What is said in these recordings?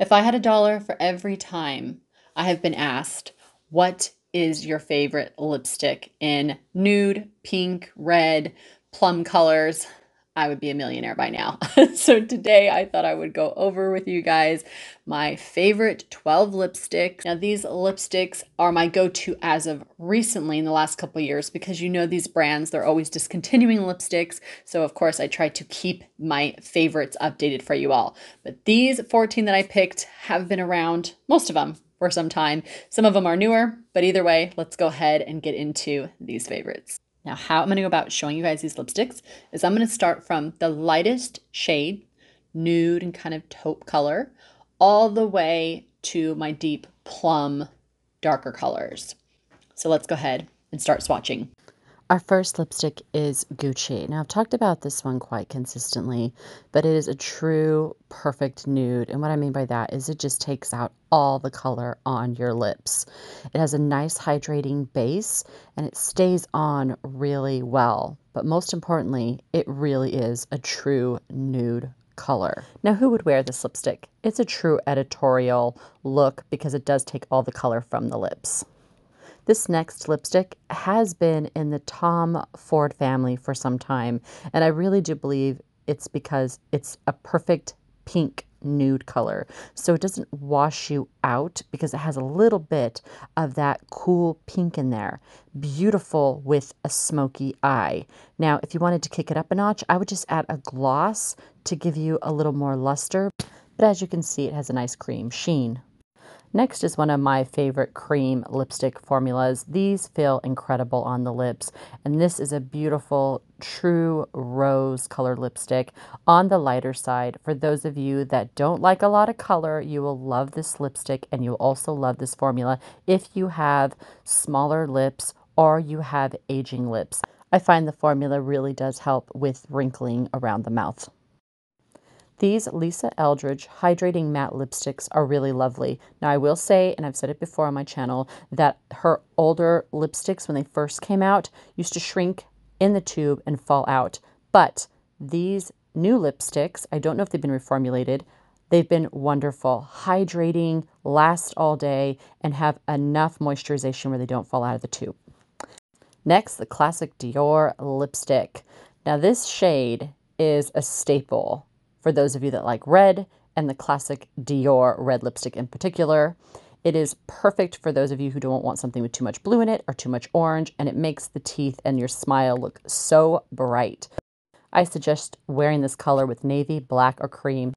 If I had a dollar for every time I have been asked, what is your favorite lipstick in nude, pink, red, plum colors, I would be a millionaire by now. So today I thought I would go over with you guys my favorite 12 lipsticks. Now these lipsticks are my go-to as of recently in the last couple years, because you know these brands, they're always discontinuing lipsticks. So of course I try to keep my favorites updated for you all. But these 14 that I picked have been around, most of them, for some time. Some of them are newer, but either way, let's go ahead and get into these favorites. Now, how I'm gonna go about showing you guys these lipsticks is I'm gonna start from the lightest shade, nude and kind of taupe color, all the way to my deep plum, darker colors. So let's go ahead and start swatching. Our first lipstick is Gucci. Now, I've talked about this one quite consistently, but it is a true perfect nude. And what I mean by that is it just takes out all the color on your lips. It has a nice hydrating base and it stays on really well. But most importantly, it really is a true nude color. Now, who would wear this lipstick? It's a true editorial look because it does take all the color from the lips. This next lipstick has been in the Tom Ford family for some time, and I really do believe it's because it's a perfect pink nude color. So it doesn't wash you out because it has a little bit of that cool pink in there. Beautiful with a smoky eye. Now, if you wanted to kick it up a notch, I would just add a gloss to give you a little more luster. But as you can see, it has a nice cream sheen. Next is one of my favorite cream lipstick formulas. These feel incredible on the lips, and this is a beautiful true rose color lipstick on the lighter side. For those of you that don't like a lot of color, you will love this lipstick, and you'll also love this formula if you have smaller lips or you have aging lips. I find the formula really does help with wrinkling around the mouth. These Lisa Eldridge Hydrating Matte Lipsticks are really lovely. Now I will say, and I've said it before on my channel, that her older lipsticks when they first came out used to shrink in the tube and fall out. But these new lipsticks, I don't know if they've been reformulated, they've been wonderful, hydrating, last all day, and have enough moisturization where they don't fall out of the tube. Next, the classic Dior lipstick. Now this shade is a staple for those of you that like red and the classic Dior red lipstick in particular. It is perfect for those of you who don't want something with too much blue in it or too much orange, and it makes the teeth and your smile look so bright. I suggest wearing this color with navy, black, or cream.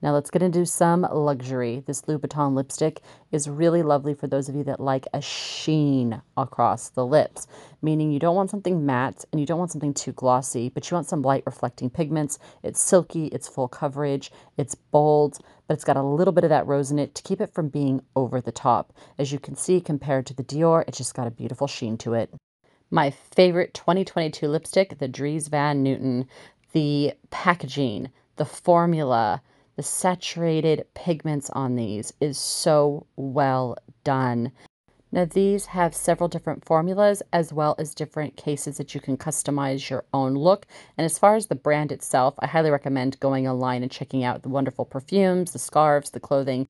Now let's get into some luxury. This Louboutin lipstick is really lovely for those of you that like a sheen across the lips, meaning you don't want something matte and you don't want something too glossy, but you want some light reflecting pigments. It's silky, it's full coverage, it's bold, but it's got a little bit of that rose in it to keep it from being over the top. As you can see, compared to the Dior, it's just got a beautiful sheen to it. My favorite 2022 lipstick, the Dries Van Noten. The packaging, the formula, the saturated pigments on these is so well done. Now these have several different formulas as well as different cases that you can customize your own look. And as far as the brand itself, I highly recommend going online and checking out the wonderful perfumes, the scarves, the clothing.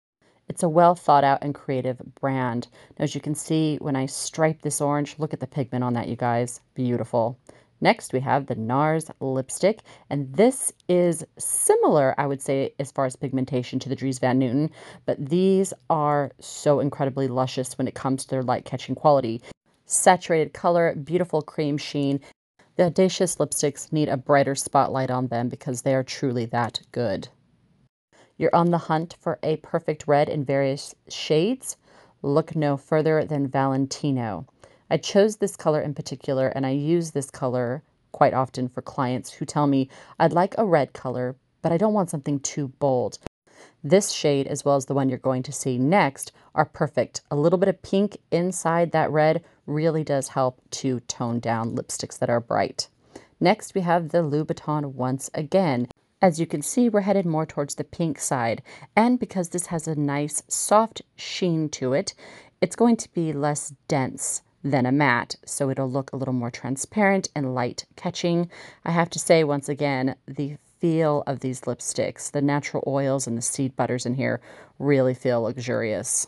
It's a well thought out and creative brand. Now, as you can see, when I stripe this orange, look at the pigment on that, you guys. Beautiful. Next, we have the NARS lipstick, and this is similar, I would say, as far as pigmentation to the Dries Van Noten, but these are so incredibly luscious when it comes to their light-catching quality. Saturated color, beautiful cream sheen. The Audacious lipsticks need a brighter spotlight on them because they are truly that good. You're on the hunt for a perfect red in various shades? Look no further than Valentino. I chose this color in particular, and I use this color quite often for clients who tell me, I'd like a red color, but I don't want something too bold. This shade, as well as the one you're going to see next, are perfect. A little bit of pink inside that red really does help to tone down lipsticks that are bright. Next, we have the Louboutin once again. As you can see, we're headed more towards the pink side, and because this has a nice soft sheen to it, it's going to be less dense than a matte, so it'll look a little more transparent and light catching. I have to say once again, the feel of these lipsticks. The natural oils and the seed butters in here really feel luxurious.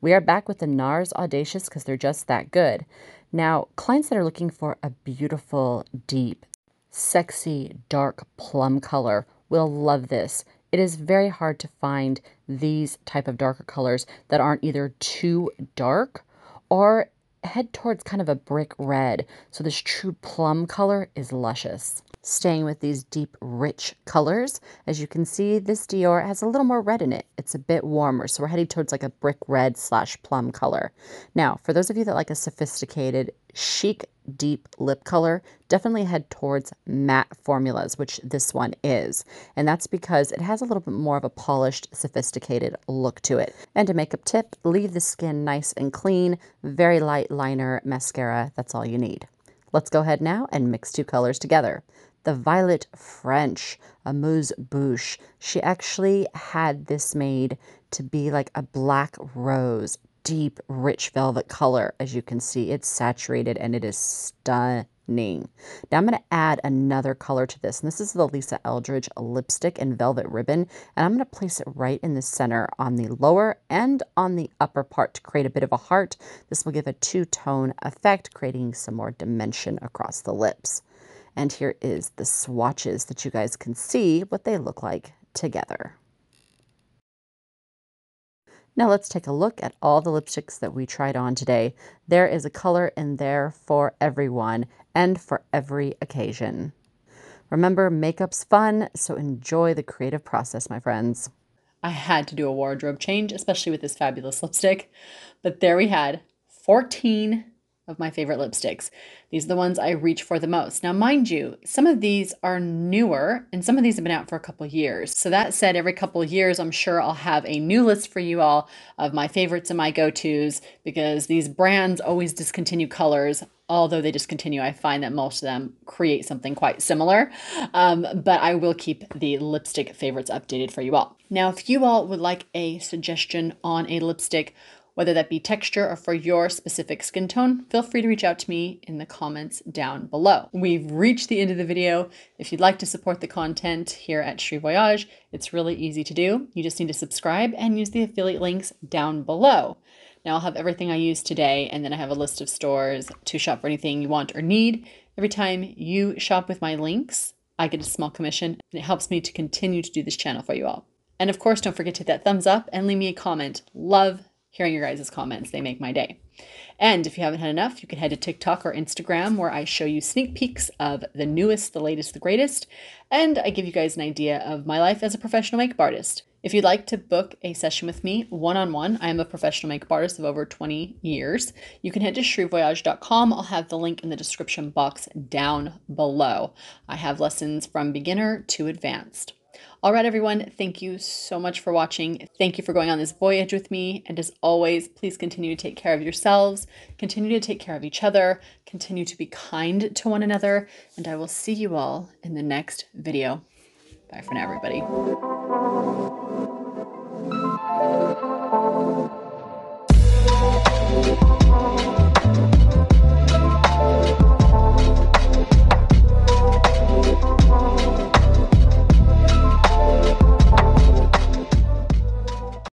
We are back with the NARS Audacious because they're just that good. Now, clients that are looking for a beautiful, deep, sexy, dark plum color will love this. It is very hard to find these type of darker colors that aren't either too dark or head towards kind of a brick red. So this true plum color is luscious. Staying with these deep, rich colors, as you can see, this Dior has a little more red in it. It's a bit warmer, so we're heading towards like a brick red / plum color. Now, for those of you that like a sophisticated, chic, deep lip color, definitely head towards matte formulas, which this one is. And that's because it has a little bit more of a polished, sophisticated look to it. And a makeup tip, leave the skin nice and clean, very light liner, mascara, that's all you need. Let's go ahead now and mix two colors together. The Violet French, Amuse Bouche. She actually had this made to be like a black rose, deep, rich velvet color. As you can see, it's saturated and it is stunning. Now I'm gonna add another color to this. And this is the Lisa Eldridge lipstick and velvet ribbon. And I'm gonna place it right in the center on the lower and on the upper part to create a bit of a heart. This will give a two-tone effect, creating some more dimension across the lips. And here is the swatches that you guys can see what they look like together. Now let's take a look at all the lipsticks that we tried on today. There is a color in there for everyone and for every occasion. Remember, makeup's fun, so enjoy the creative process, my friends. I had to do a wardrobe change, especially with this fabulous lipstick. But there we had 14 of my favorite lipsticks. These are the ones I reach for the most. Now, mind you, some of these are newer and some of these have been out for a couple years. So that said, every couple years, I'm sure I'll have a new list for you all of my favorites and my go-tos, because these brands always discontinue colors. Although they discontinue, I find that most of them create something quite similar, but I will keep the lipstick favorites updated for you all. Now, if you all would like a suggestion on a lipstick, whether that be texture or for your specific skin tone, feel free to reach out to me in the comments down below. We've reached the end of the video. If you'd like to support the content here at Cheri Voyage, it's really easy to do. You just need to subscribe and use the affiliate links down below. Now I'll have everything I use today, and then I have a list of stores to shop for anything you want or need. Every time you shop with my links, I get a small commission, and it helps me to continue to do this channel for you all. And of course, don't forget to hit that thumbs up and leave me a comment. Love hearing your guys' comments, they make my day. And if you haven't had enough, you can head to TikTok or Instagram, where I show you sneak peeks of the newest, the latest, the greatest, and I give you guys an idea of my life as a professional makeup artist. If you'd like to book a session with me one-on-one, I am a professional makeup artist of over 20 years. You can head to cherivoyage.com. I'll have the link in the description box down below. I have lessons from beginner to advanced. All right, everyone, thank you so much for watching. Thank you for going on this voyage with me. And as always, please continue to take care of yourselves, continue to take care of each other, continue to be kind to one another, and I will see you all in the next video. Bye for now, everybody.